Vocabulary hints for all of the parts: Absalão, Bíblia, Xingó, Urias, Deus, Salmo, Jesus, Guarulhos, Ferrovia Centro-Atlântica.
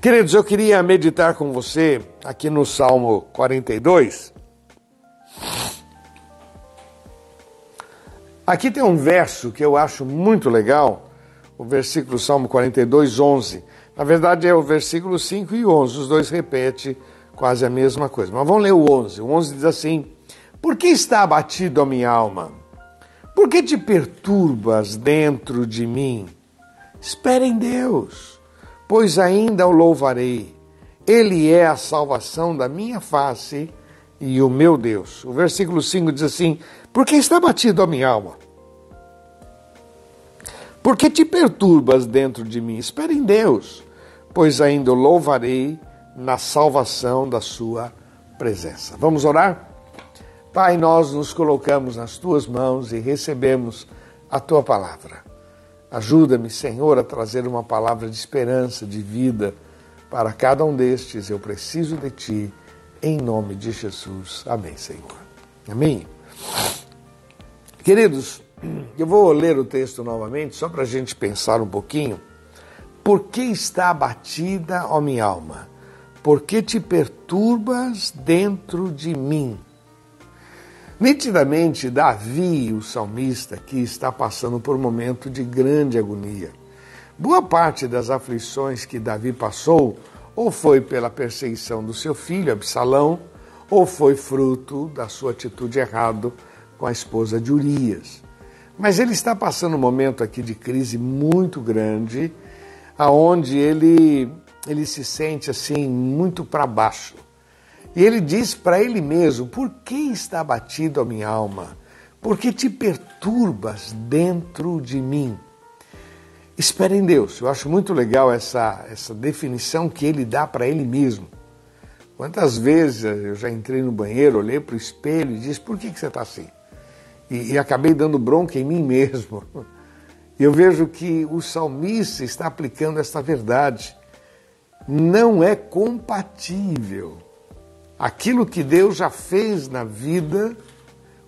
Queridos, eu queria meditar com você aqui no Salmo 42. Aqui tem um verso que eu acho muito legal, o versículo Salmo 42, 11. Na verdade é o versículo 5 e 11, os dois repetem quase a mesma coisa. Mas vamos ler o 11. O 11 diz assim: Por que está abatido a minha alma? Por que te perturbas dentro de mim? Espera em Deus, pois ainda o louvarei. Ele é a salvação da minha face e o meu Deus. O versículo 5 diz assim: Por que está abatido a minha alma? Por que te perturbas dentro de mim? Espera em Deus, pois ainda o louvarei na salvação da sua presença. Vamos orar? Pai, nós nos colocamos nas tuas mãos e recebemos a tua palavra. Ajuda-me, Senhor, a trazer uma palavra de esperança, de vida para cada um destes. Eu preciso de Ti, em nome de Jesus. Amém, Senhor. Amém. Queridos, eu vou ler o texto novamente, só para a gente pensar um pouquinho. Por que está abatida, ó minha alma? Por que te perturbas dentro de mim? Nitidamente, Davi, o salmista, que está passando por um momento de grande agonia. Boa parte das aflições que Davi passou, ou foi pela perseguição do seu filho, Absalão, ou foi fruto da sua atitude errada com a esposa de Urias. Mas ele está passando um momento aqui de crise muito grande, onde ele se sente assim muito para baixo. E ele diz para ele mesmo: Por que está abatido a minha alma? Por que te perturbas dentro de mim? Espera em Deus. Eu acho muito legal essa definição que ele dá para ele mesmo. Quantas vezes eu já entrei no banheiro, olhei para o espelho e disse: Por que você está assim? E acabei dando bronca em mim mesmo. E eu vejo que o salmista está aplicando esta verdade. Não é compatível aquilo que Deus já fez na vida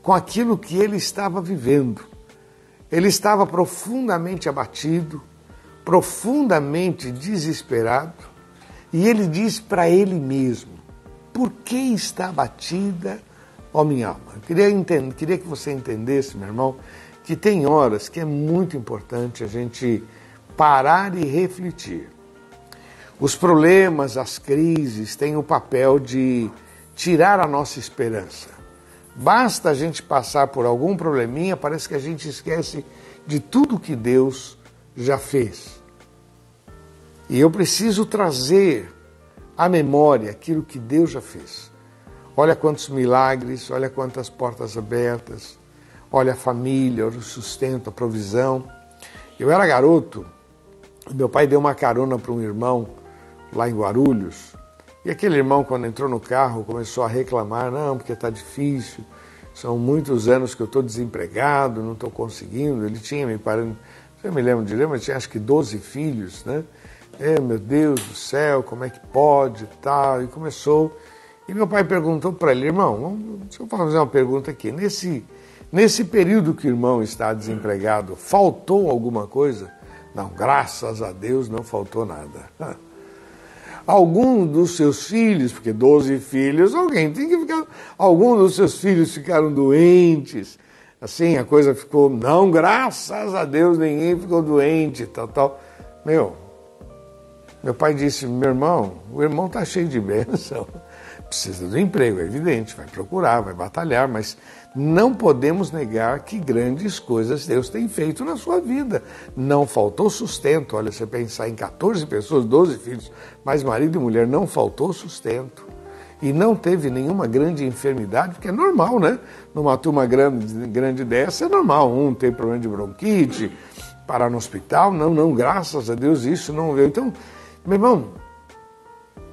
com aquilo que ele estava vivendo. Ele estava profundamente abatido, profundamente desesperado, e ele diz para ele mesmo: Por que está abatida, ó minha alma? Eu queria que você entendesse, meu irmão, que tem horas que é muito importante a gente parar e refletir. Os problemas, as crises têm o papel de tirar a nossa esperança. Basta a gente passar por algum probleminha, parece que a gente esquece de tudo que Deus já fez. E eu preciso trazer à memória aquilo que Deus já fez. Olha quantos milagres, olha quantas portas abertas, olha a família, olha o sustento, a provisão. Eu era garoto, meu pai deu uma carona para um irmão lá em Guarulhos, e aquele irmão, quando entrou no carro, começou a reclamar: Não, porque está difícil, são muitos anos que eu estou desempregado, não estou conseguindo. Ele tinha, eu me lembro de mas tinha acho que 12 filhos, né? Meu Deus do céu, como é que pode e tal, e começou. E meu pai perguntou para ele: Irmão, deixa eu fazer uma pergunta aqui, nesse período que o irmão está desempregado, faltou alguma coisa? Não, graças a Deus não faltou nada. Algum dos seus filhos, porque 12 filhos, alguém tem que ficar... Alguns dos seus filhos ficaram doentes, assim, a coisa ficou... Não, graças a Deus, ninguém ficou doente, tal. Meu pai disse: Meu irmão, o irmão está cheio de bênção, precisa do emprego, é evidente, vai procurar, vai batalhar, mas não podemos negar que grandes coisas Deus tem feito na sua vida. Não faltou sustento. Olha, você pensar em 14 pessoas, 12 filhos, mas marido e mulher, não faltou sustento. E não teve nenhuma grande enfermidade, porque é normal, né? Numa turma grande dessa, é normal. Um tem problema de bronquite, parar no hospital. Não, graças a Deus isso não veio. Então, meu irmão,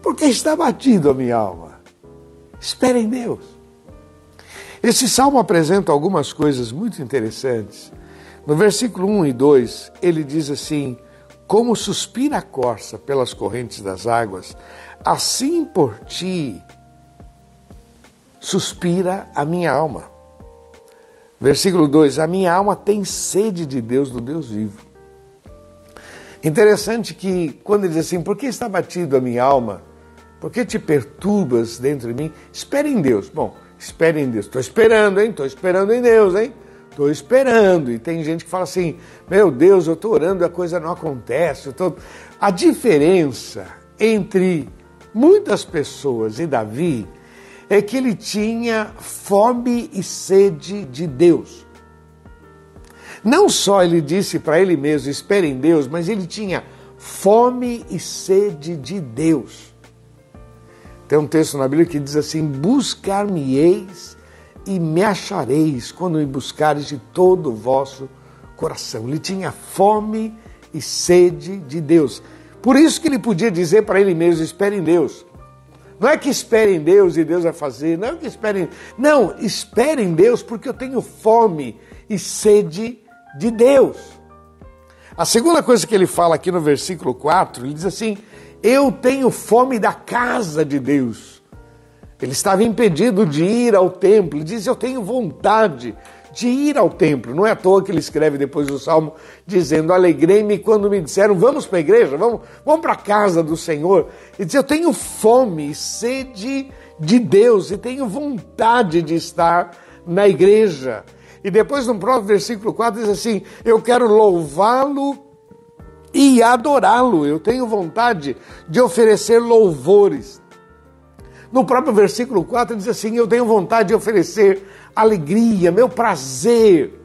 por que está abatido a minha alma? Espera em Deus. Esse salmo apresenta algumas coisas muito interessantes. No versículo 1 e 2, ele diz assim: Como suspira a corça pelas correntes das águas, assim por ti suspira a minha alma. Versículo 2, a minha alma tem sede de Deus, do Deus vivo. Interessante que quando ele diz assim, por que está abatido a minha alma? Por que te perturbas dentro de mim? Espere em Deus. Bom, espere em Deus. Estou esperando, hein? Estou esperando em Deus, hein? Estou esperando. E tem gente que fala assim, meu Deus, eu estou orando e a coisa não acontece. A diferença entre muitas pessoas e Davi é que ele tinha fome e sede de Deus. Não só ele disse para ele mesmo, espere em Deus, mas ele tinha fome e sede de Deus. Tem um texto na Bíblia que diz assim, buscar-me-eis e me achareis quando me buscares de todo o vosso coração. Ele tinha fome e sede de Deus. Por isso que ele podia dizer para ele mesmo, espere em Deus. Não é que espere em Deus e Deus vai fazer, não é que espere em... Não, espere em Deus porque eu tenho fome e sede de Deus. A segunda coisa que ele fala aqui no versículo 4, ele diz assim, eu tenho fome da casa de Deus. Ele estava impedido de ir ao templo, ele diz, eu tenho vontade de ir ao templo. Não é à toa que ele escreve depois do Salmo, dizendo, alegrei-me quando me disseram, vamos para a igreja, vamos para a casa do Senhor. Ele diz, eu tenho fome e sede de Deus, e tenho vontade de estar na igreja. E depois no próprio versículo 4 diz assim, eu quero louvá-lo e adorá-lo, eu tenho vontade de oferecer louvores. No próprio versículo 4 diz assim, eu tenho vontade de oferecer alegria, meu prazer.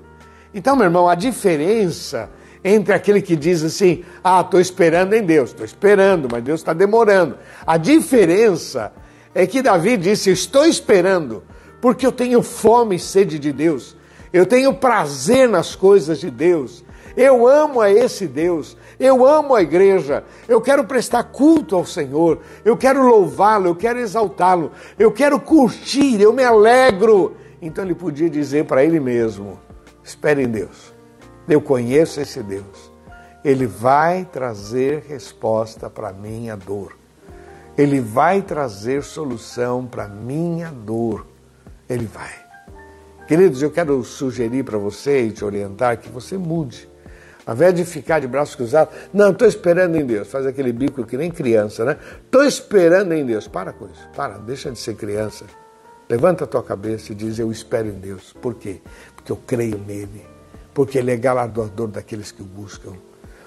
Então, meu irmão, a diferença entre aquele que diz assim, estou esperando em Deus, estou esperando, mas Deus está demorando. A diferença é que Davi disse, estou esperando, porque eu tenho fome e sede de Deus. Eu tenho prazer nas coisas de Deus. Eu amo a esse Deus. Eu amo a igreja. Eu quero prestar culto ao Senhor. Eu quero louvá-lo. Eu quero exaltá-lo. Eu quero curtir. Eu me alegro. Então ele podia dizer para ele mesmo, espere em Deus. Eu conheço esse Deus. Ele vai trazer resposta para a minha dor. Ele vai trazer solução para a minha dor. Ele vai. Queridos, eu quero sugerir para você e te orientar que você mude. Ao invés de ficar de braços cruzados, não, estou esperando em Deus. Faz aquele bico que nem criança, né? Estou esperando em Deus. Para com isso, para, deixa de ser criança. Levanta a tua cabeça e diz, eu espero em Deus. Por quê? Porque eu creio nele. Porque ele é galardoador daqueles que o buscam.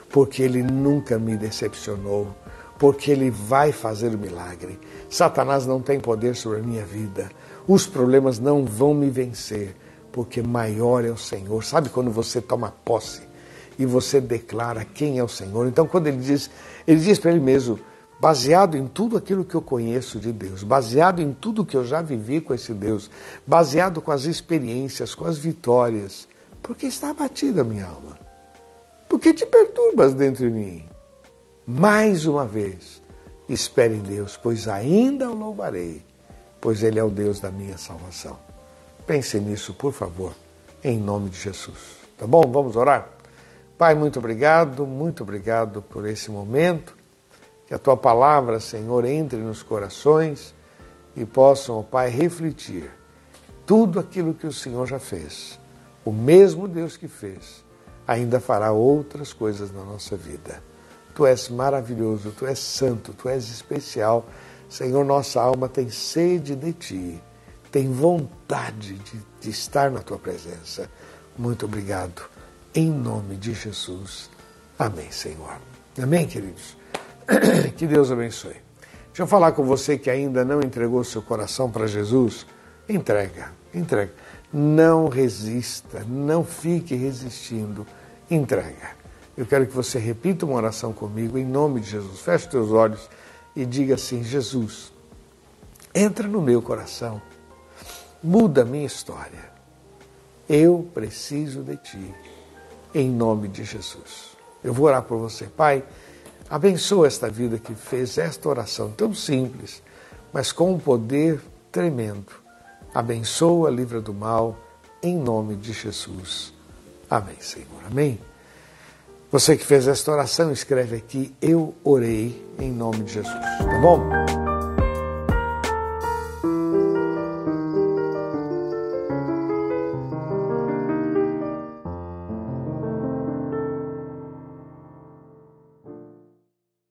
Porque ele nunca me decepcionou. Porque ele vai fazer o milagre. Satanás não tem poder sobre a minha vida. Os problemas não vão me vencer, porque maior é o Senhor. Sabe quando você toma posse e você declara quem é o Senhor? Então, quando ele diz para ele mesmo, baseado em tudo aquilo que eu conheço de Deus, baseado em tudo que eu já vivi com esse Deus, baseado com as experiências, com as vitórias, porque está abatida a minha alma? Porque te perturbas dentro de mim? Mais uma vez, espere em Deus, pois ainda o louvarei. Pois ele é o Deus da minha salvação. Pense nisso, por favor, em nome de Jesus. Tá bom? Vamos orar? Pai, muito obrigado por esse momento. Que a Tua palavra, Senhor, entre nos corações e possam, ó Pai, refletir tudo aquilo que o Senhor já fez. O mesmo Deus que fez, ainda fará outras coisas na nossa vida. Tu és maravilhoso, Tu és santo, Tu és especial, Senhor, nossa alma tem sede de Ti, tem vontade de estar na Tua presença. Muito obrigado, em nome de Jesus. Amém, Senhor. Amém, queridos? Que Deus abençoe. Deixa eu falar com você que ainda não entregou seu coração para Jesus. Entrega. Não resista, não fique resistindo. Entrega. Eu quero que você repita uma oração comigo, em nome de Jesus. Feche os teus olhos. E diga assim, Jesus, entra no meu coração, muda a minha história. Eu preciso de Ti, em nome de Jesus. Eu vou orar por você, Pai, abençoa esta vida que fez esta oração tão simples, mas com um poder tremendo. Abençoa, livra do mal, em nome de Jesus. Amém, Senhor. Amém. Você que fez esta oração, escreve aqui, eu orei em nome de Jesus, tá bom?